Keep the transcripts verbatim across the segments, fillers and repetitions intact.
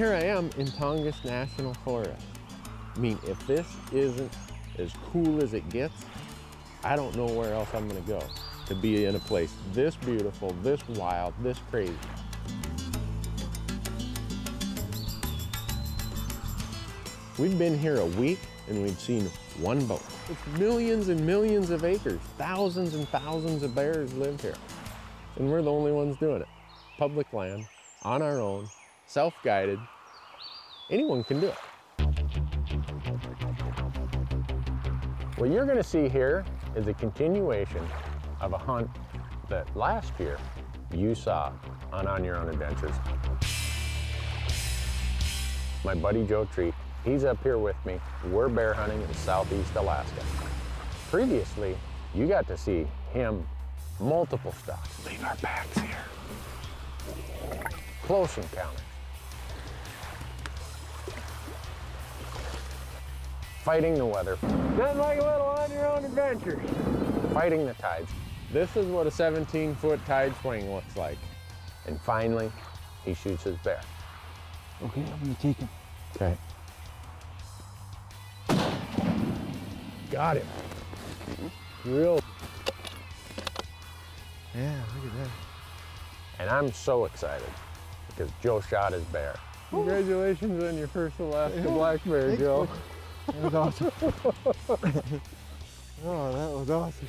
here I am in Tongass National Forest. I mean, if this isn't as cool as it gets, I don't know where else I'm gonna go to be in a place this beautiful, this wild, this crazy. We've been here a week and we've seen one boat. It's millions and millions of acres. Thousands and thousands of bears live here. And we're the only ones doing it. Public land, on our own, self-guided. Anyone can do it. What you're gonna see here is a continuation of a hunt that last year you saw on On Your Own Adventures. My buddy Joe Treat, he's up here with me. We're bear hunting in Southeast Alaska. Previously, you got to see him multiple stops. Leave our backs here. Close encounters. Fighting the weather. Nothing like a little On Your Own Adventures. Fighting the tides. This is what a seventeen foot tide swing looks like. And finally, he shoots his bear. Okay, I'm gonna take him. Okay. Got him. Real. Yeah, look at that. And I'm so excited because Joe shot his bear. Congratulations on your first Alaska yeah. black bear, Thanks, Joe. That was awesome. Oh, that was awesome.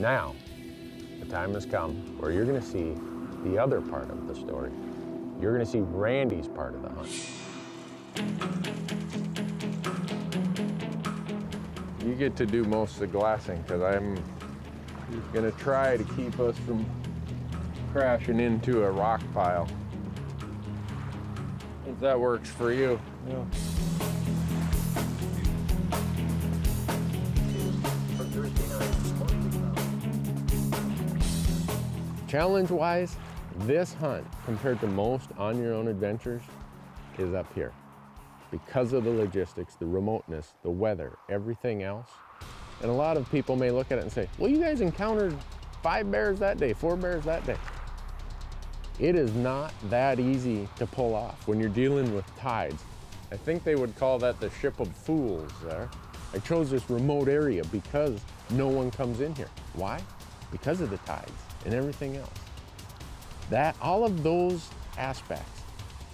Now, the time has come where you're gonna see the other part of the story. You're gonna see Randy's part of the hunt. You get to do most of the glassing because I'm gonna try to keep us from crashing into a rock pile. If that works for you. Yeah. Challenge-wise, this hunt, compared to most On Your Own Adventures, is up here. Because of the logistics, the remoteness, the weather, everything else. And a lot of people may look at it and say, well, you guys encountered five bears that day, four bears that day. It is not that easy to pull off when you're dealing with tides. I think they would call that the ship of fools there. I chose this remote area because no one comes in here. Why? Because of the tides and everything else. That, all of those aspects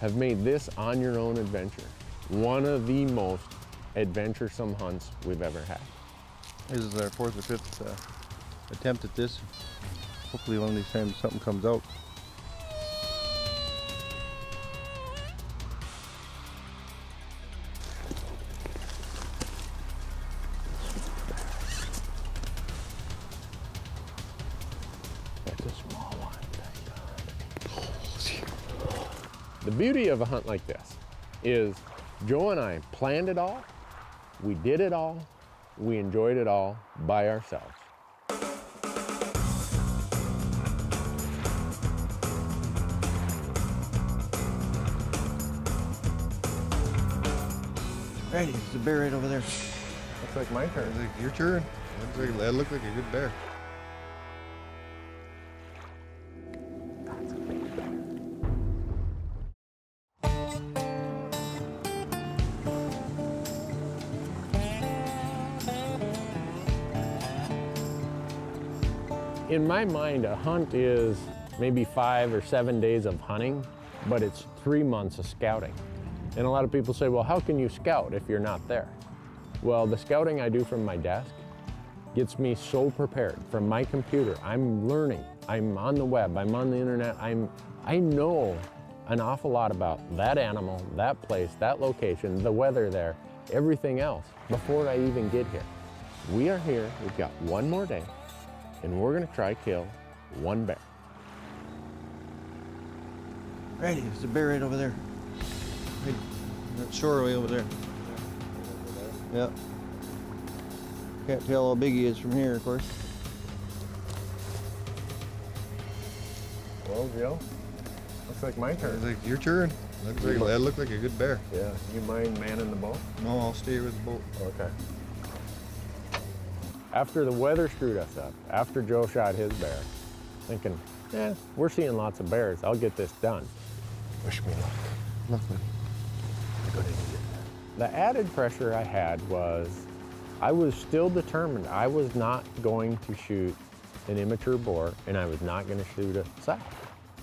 have made this On Your Own Adventure one of the most adventuresome hunts we've ever had. This is our fourth or fifth uh, attempt at this. Hopefully one of these times something comes out. The beauty of a hunt like this is Joe and I planned it all, we did it all, we enjoyed it all by ourselves. Right, there's a bear right over there. Looks like my turn. Like your turn. Looks like, that looked like a good bear. In my mind, a hunt is maybe five or seven days of hunting, but it's three months of scouting. And a lot of people say, well, how can you scout if you're not there? Well, the scouting I do from my desk gets me so prepared. From my computer, I'm learning. I'm on the web, I'm on the internet. I'm, I know an awful lot about that animal, that place, that location, the weather there, everything else before I even get here. We are here, we've got one more day. And we're gonna try kill one bear. Right, there's a bear right over there. Right, that shore way over there. Yep. Can't tell how big he is from here, of course. Well, Joe, looks like my turn. It's like your turn. Looks like, that looked like a good bear. Yeah. You mind manning the boat? No, I'll stay with the boat. Okay. After the weather screwed us up, after Joe shot his bear, thinking, eh, we're seeing lots of bears, I'll get this done. Wish me luck. Luck, man. good at it. The added pressure I had was I was still determined. I was not going to shoot an immature boar, and I was not going to shoot a sow.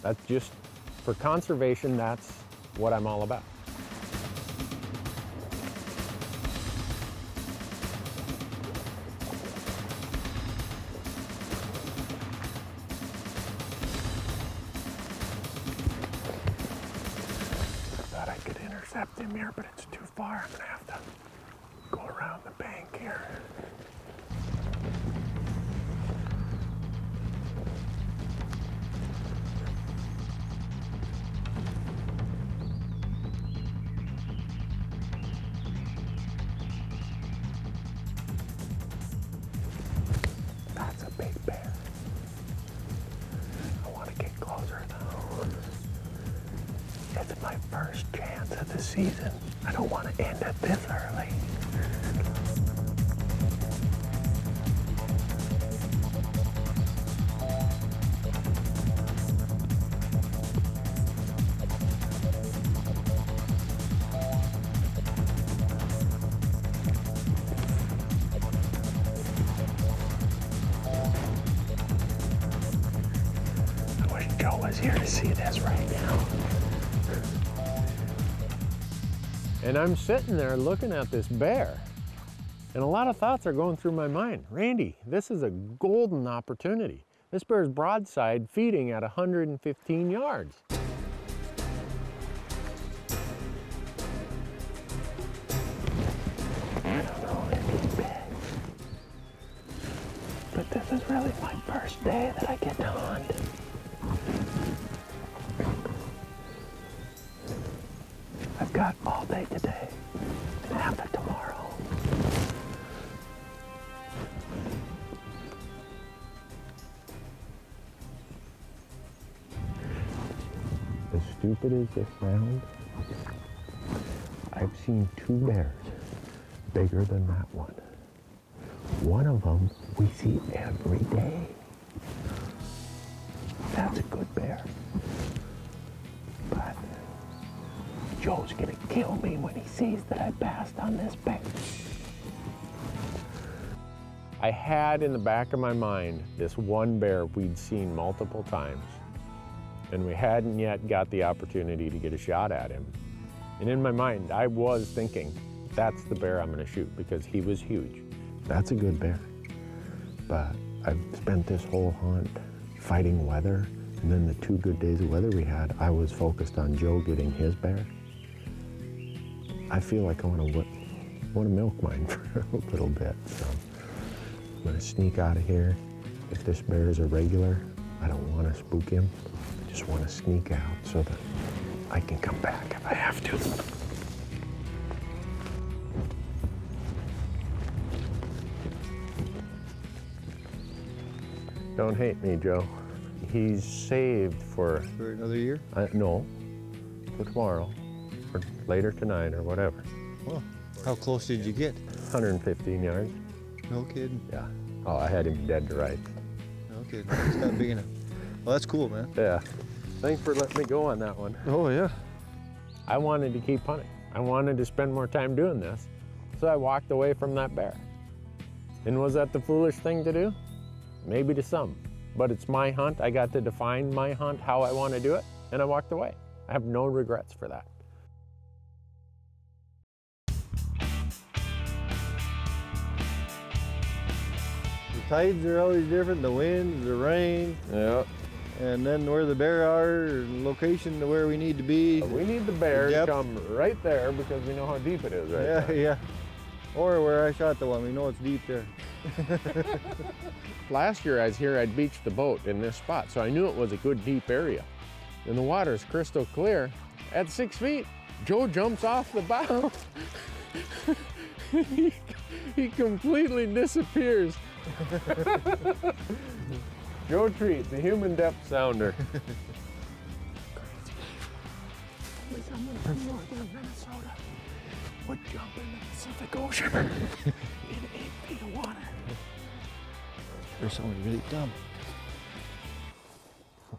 That's just, for conservation, that's what I'm all about. Thought I could intercept him here, but it's too far. I'm gonna have to go around the bank here. Season. I don't want to end it this early. I wish Joe was here to see this right now. And I'm sitting there looking at this bear, and a lot of thoughts are going through my mind. Randy, this is a golden opportunity. This bear's broadside feeding at one hundred fifteen yards. But this is really my first day that I get to hunt. I've got all day today and after tomorrow. As stupid as this sounds, I've seen two bears bigger than that one. One of them we see every day. That's a good bear. But Joe's gonna kill me when he sees that I passed on this bank. I had in the back of my mind this one bear we'd seen multiple times, and we hadn't yet got the opportunity to get a shot at him. And in my mind, I was thinking, that's the bear I'm gonna shoot because he was huge. That's a good bear, but I've spent this whole hunt fighting weather, and then the two good days of weather we had, I was focused on Joe getting his bear. I feel like I want to want to milk mine for a little bit, so I'm gonna sneak out of here. If this bear is a regular, I don't want to spook him. I just want to sneak out so that I can come back if I have to. Don't hate me, Joe. He's saved for for another year. Uh, no, for tomorrow. Or later tonight or whatever. Well, how close did you get? one hundred fifteen yards. No kidding? Yeah. Oh, I had him dead to rights. No kidding. It's not big enough. Well, that's cool, man. Yeah. Thanks for letting me go on that one. Oh, yeah. I wanted to keep hunting. I wanted to spend more time doing this. So I walked away from that bear. And was that the foolish thing to do? Maybe to some. But it's my hunt. I got to define my hunt, how I want to do it, and I walked away. I have no regrets for that. Tides are always different, the winds, the rain. Yeah. And then where the bear are, location to where we need to be. We need the bear yep. to come right there because we know how deep it is right Yeah, there. yeah. Or where I shot the one, we know it's deep there. Last year I was here, I'd beached the boat in this spot, so I knew it was a good deep area. And the water's crystal clear. At six feet, Joe jumps off the bow. he, he completely disappears. Joe Treat, the human depth sounder. Crazy. Someone from northern Minnesota would jump in the Pacific Ocean in eight feet of water. There's someone really dumb.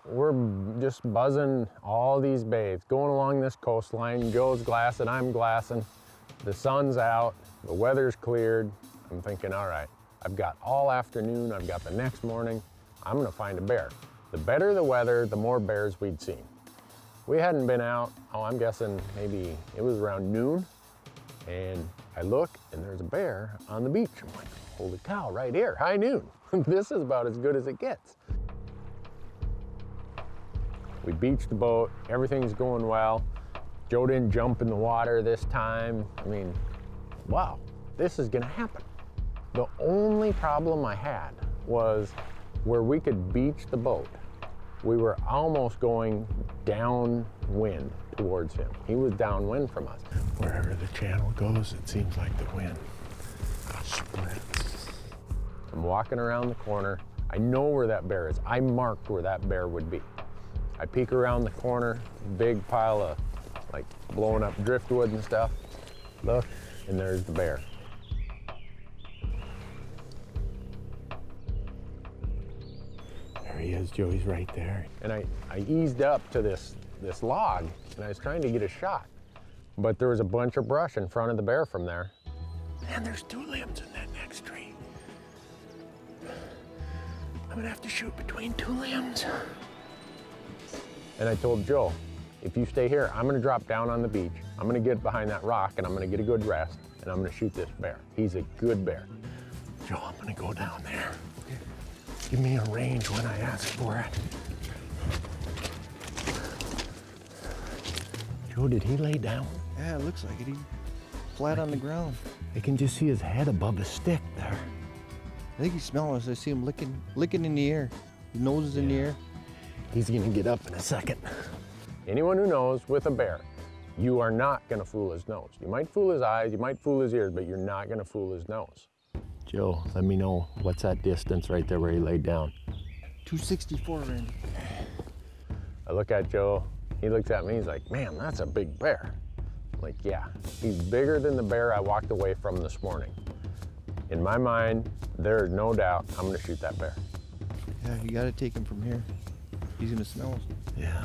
we're just buzzing all these bays, going along this coastline. Joe's glassing, I'm glassing. The sun's out, the weather's cleared. I'm thinking, all right, I've got all afternoon, I've got the next morning, I'm gonna find a bear. The better the weather, the more bears we'd seen. We hadn't been out, oh, I'm guessing maybe it was around noon, and I look and there's a bear on the beach. I'm like, holy cow, right here, high noon. This is about as good as it gets. We beached the boat, everything's going well. Joe didn't jump in the water this time. I mean, wow, this is gonna happen. The only problem I had was where we could beach the boat, we were almost going downwind towards him. He was downwind from us. Wherever the channel goes, it seems like the wind splits. I'm walking around the corner. I know where that bear is. I marked where that bear would be. I peek around the corner, big pile of like blowing up driftwood and stuff. Look, and there's the bear. There he is, Joey's right there. And I, I eased up to this, this log, and I was trying to get a shot, but there was a bunch of brush in front of the bear from there. Man, there's two limbs in that next tree. I'm gonna have to shoot between two limbs. And I told Joe, if you stay here, I'm gonna drop down on the beach, I'm gonna get behind that rock, and I'm gonna get a good rest, and I'm gonna shoot this bear. He's a good bear. Joe, I'm gonna go down there. Give me a range when I ask for it. Joe, did he lay down? Yeah, it looks like it. He's flat on the ground. I can just see his head above the stick there. I think he's smelling us. I see him licking, licking in the air. His nose is in the air. He's gonna get up in a second. Anyone who knows with a bear, you are not gonna fool his nose. You might fool his eyes, you might fool his ears, but you're not gonna fool his nose. Joe, let me know what's that distance right there where he laid down. two sixty-four, Randy. I look at Joe, he looks at me, he's like, man, that's a big bear. I'm like, yeah, he's bigger than the bear I walked away from this morning. In my mind, there's no doubt I'm gonna shoot that bear. Yeah, you gotta take him from here. He's gonna smell us. Yeah.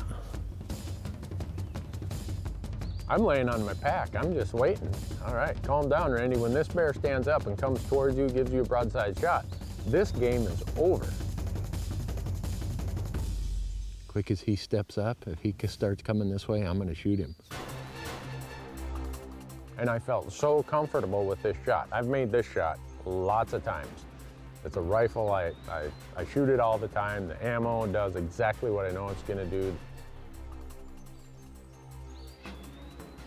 I'm laying on my pack, I'm just waiting. All right, calm down, Randy. When this bear stands up and comes towards you, gives you a broadside shot, this game is over. Quick as he steps up, if he starts coming this way, I'm gonna shoot him. And I felt so comfortable with this shot. I've made this shot lots of times. It's a rifle, I, I, I shoot it all the time. The ammo does exactly what I know it's gonna do.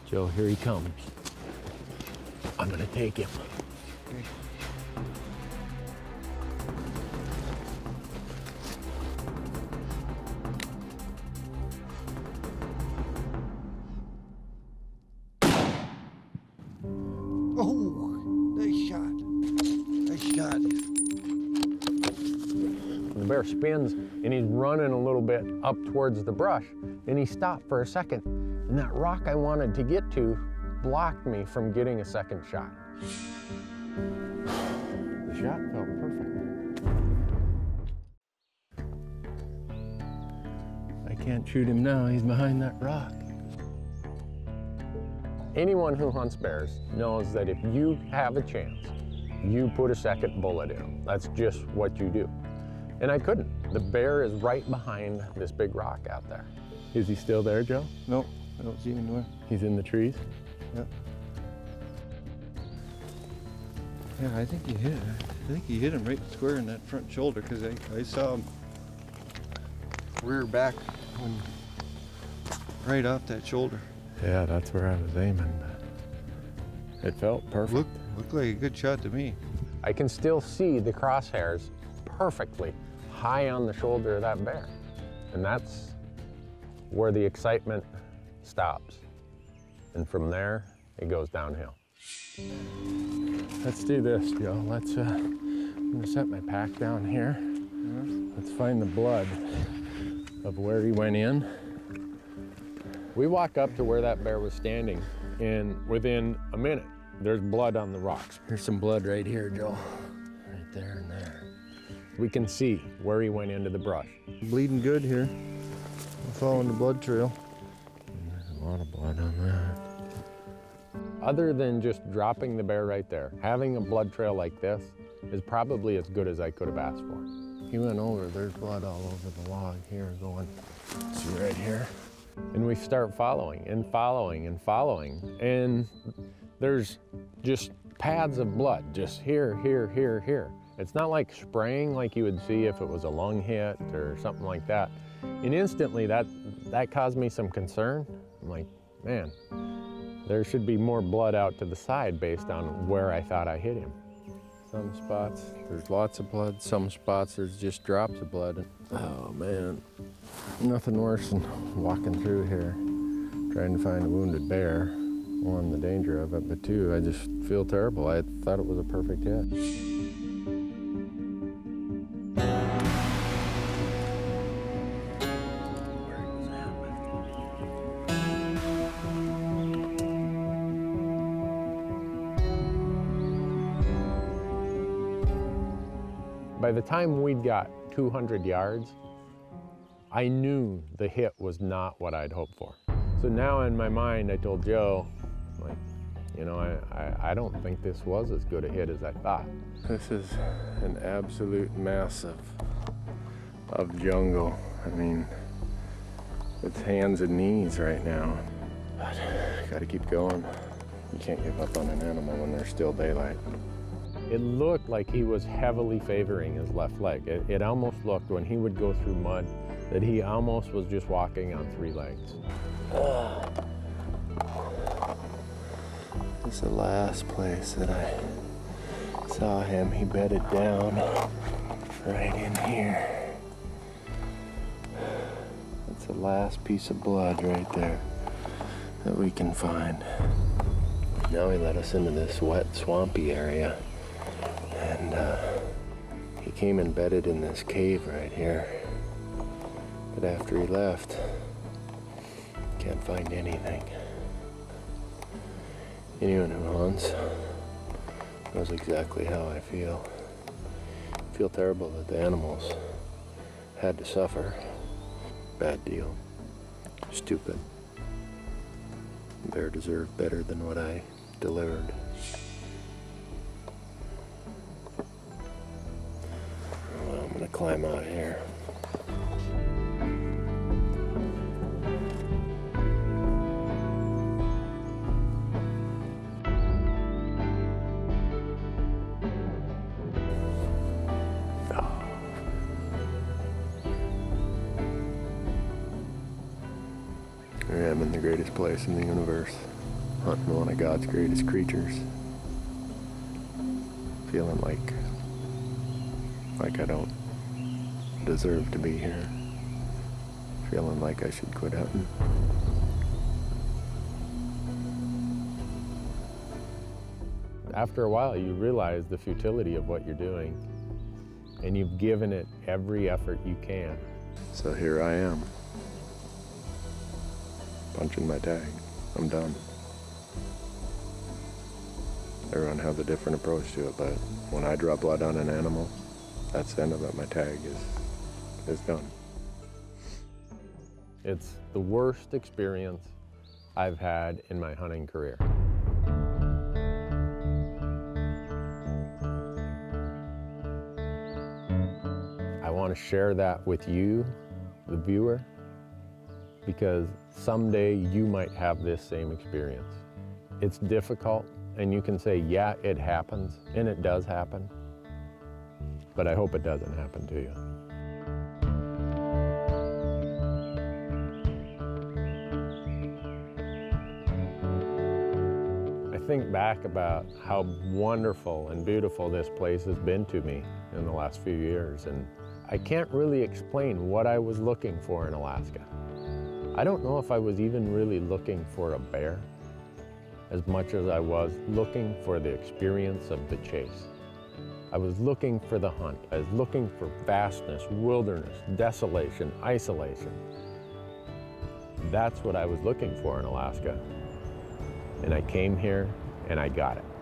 Joe, here he comes. I'm gonna take him. Oh, nice shot. Nice shot. The bear spins and he's running a little bit up towards the brush and he stopped for a second. And that rock I wanted to get to blocked me from getting a second shot. The shot felt perfect. I can't shoot him now, he's behind that rock. Anyone who hunts bears knows that if you have a chance, you put a second bullet in him. That's just what you do. And I couldn't. The bear is right behind this big rock out there. Is he still there, Joe? Nope. I don't see him anywhere. He's in the trees? Yep. Yeah, I think he hit him. I think he hit him right square in that front shoulder because I, I saw him rear back when, right off that shoulder. Yeah, that's where I was aiming. It felt perfect. Looked, looked like a good shot to me. I can still see the crosshairs perfectly high on the shoulder of that bear. And that's where the excitement stops. And from there, it goes downhill. Let's do this, Joe. Let's, uh, I'm gonna set my pack down here. Mm-hmm. Let's find the blood of where he went in. We walk up to where that bear was standing, and within a minute, there's blood on the rocks. Here's some blood right here, Joe. Right there and there. We can see where he went into the brush. Bleeding good here. I'm following the blood trail. There's a lot of blood on that. Other than just dropping the bear right there, having a blood trail like this is probably as good as I could have asked for. He went over, there's blood all over the log here going, see right here? And we start following and following and following. And there's just pads of blood, just here, here, here, here. It's not like spraying like you would see if it was a lung hit or something like that. And instantly that, that caused me some concern. I'm like, man, there should be more blood out to the side based on where I thought I hit him. Some spots, there's lots of blood. Some spots, there's just drops of blood. Oh man, nothing worse than walking through here, trying to find a wounded bear. One, the danger of it, but two, I just feel terrible. I thought it was a perfect hit. By the time we'd got two hundred yards, I knew the hit was not what I'd hoped for. So now in my mind, I told Joe, like, you know, I, I, I don't think this was as good a hit as I thought. This is an absolute mess of, of jungle. I mean, it's hands and knees right now. But gotta keep going. You can't give up on an animal when there's still daylight. It looked like he was heavily favoring his left leg. It, it almost looked, when he would go through mud, that he almost was just walking on three legs. Uh, this is the last place that I saw him. He bedded down right in here. That's the last piece of blood right there that we can find. Now he led us into this wet, swampy area. And uh, he came embedded in this cave right here. But after he left, can't find anything. Anyone who hunts knows exactly how I feel. I feel terrible that the animals had to suffer. Bad deal. Stupid. The bear deserved better than what I delivered. Climb out here. Oh. I am in the greatest place in the universe, hunting one of God's greatest creatures. Feeling like, like I don't deserve to be here. Feeling like I should quit hunting. After a while, you realize the futility of what you're doing, and you've given it every effort you can. So here I am, punching my tag. I'm done. Everyone has a different approach to it, but when I draw blood on an animal, that's the end of it. My tag is, is done. It's the worst experience I've had in my hunting career. I want to share that with you, the viewer, because someday you might have this same experience. It's difficult, and you can say, yeah, it happens, and it does happen. But I hope it doesn't happen to you. I think back about how wonderful and beautiful this place has been to me in the last few years, and I can't really explain what I was looking for in Alaska. I don't know if I was even really looking for a bear as much as I was looking for the experience of the chase. I was looking for the hunt. I was looking for vastness, wilderness, desolation, isolation. That's what I was looking for in Alaska. And I came here and I got it.